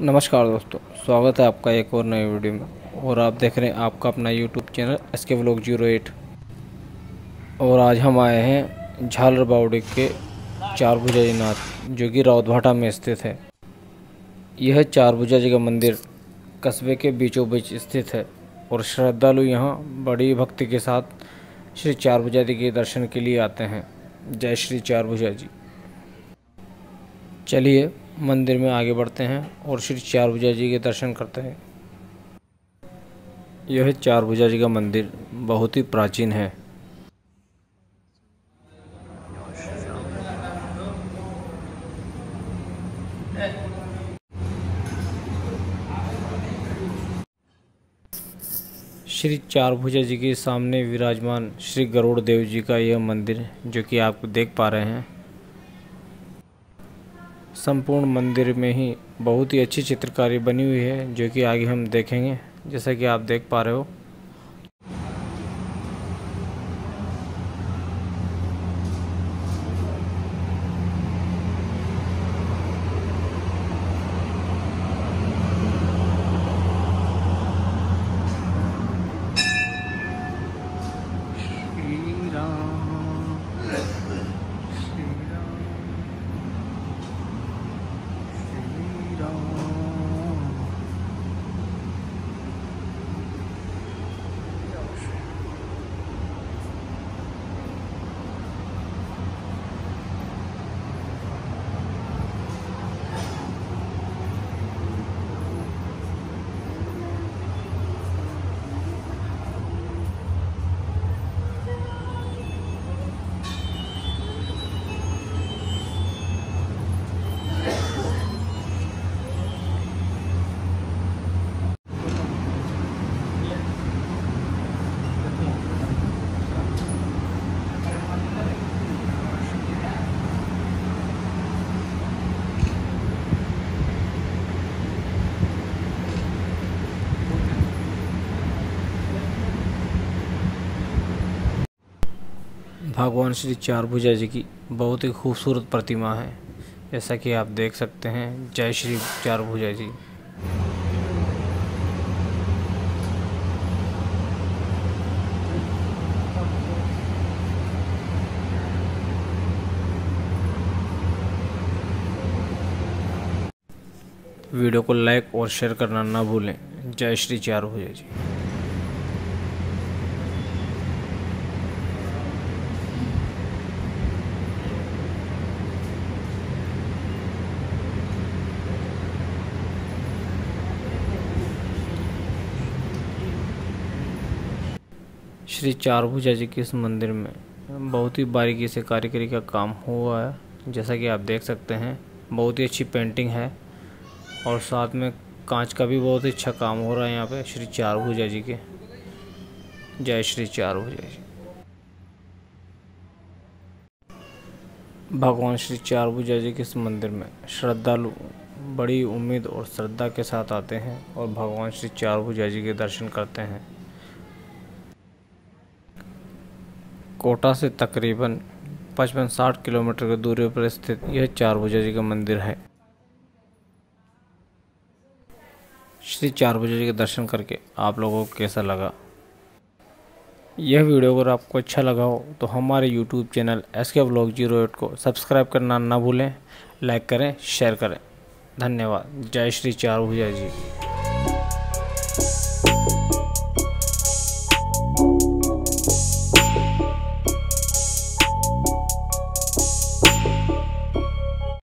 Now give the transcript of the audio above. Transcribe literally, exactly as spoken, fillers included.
नमस्कार दोस्तों, स्वागत है आपका एक और नए वीडियो में। और आप देख रहे हैं आपका अपना YouTube channel SK vlog zero eight. और आज हम आए हैं झालर बावड़ी के चारभुजा जी नाथ, जो कि रावतभाटा में स्थित है। यह चारभुजा जी का मंदिर कस्बे के बीचों बीच स्थित है और श्रद्धालु यहाँ बड़ी भक्ति के साथ श्री चारभुजा जी के दर्शन के लिए आते हैं। जय श्री चारभुजा जी। चलिए मंदिर में आगे बढ़ते हैं और श्री चारभुजा जी के दर्शन करते हैं। यह चारभुजा जी का मंदिर बहुत ही प्राचीन है। श्री चारभुजा जी के सामने विराजमान श्री गरुड़ देव जी का यह मंदिर, जो कि आप देख पा रहे हैं। संपूर्ण मंदिर में ही बहुत ही अच्छी चित्रकारी बनी हुई है, जो कि आगे हम देखेंगे। जैसा कि आप देख पा रहे हो, भगवान श्री चारभुजा जी की बहुत ही खूबसूरत प्रतिमा है, जैसा कि आप देख सकते हैं। जय श्री चारभुजा जी। वीडियो को लाइक और शेयर करना ना भूलें। जय श्री चारभुजा जी। श्री चारभुजा जी के इस मंदिर में बहुत ही बारीकी से कारीगरी का काम हुआ है, जैसा कि आप देख सकते हैं। बहुत ही अच्छी पेंटिंग है और साथ में कांच का भी बहुत ही अच्छा काम हो रहा है यहाँ पे श्री चारभुजा जी के। जय श्री चारभुजा जी। भगवान श्री चारभुजा जी के इस मंदिर में श्रद्धालु बड़ी उम्मीद और श्रद्धा के साथ आते हैं और भगवान श्री चारभुजा जी के दर्शन करते हैं। कोटा से तकरीबन पचपन साठ किलोमीटर की दूरी पर स्थित यह चारभुजा जी का मंदिर है। श्री चारभुजा जी के दर्शन करके आप लोगों को कैसा लगा? यह वीडियो अगर आपको अच्छा लगा हो तो हमारे YouTube channel SK vlog zero eight को सब्सक्राइब करना ना भूलें। लाइक करें, शेयर करें। धन्यवाद। जय श्री चारभुजा जी।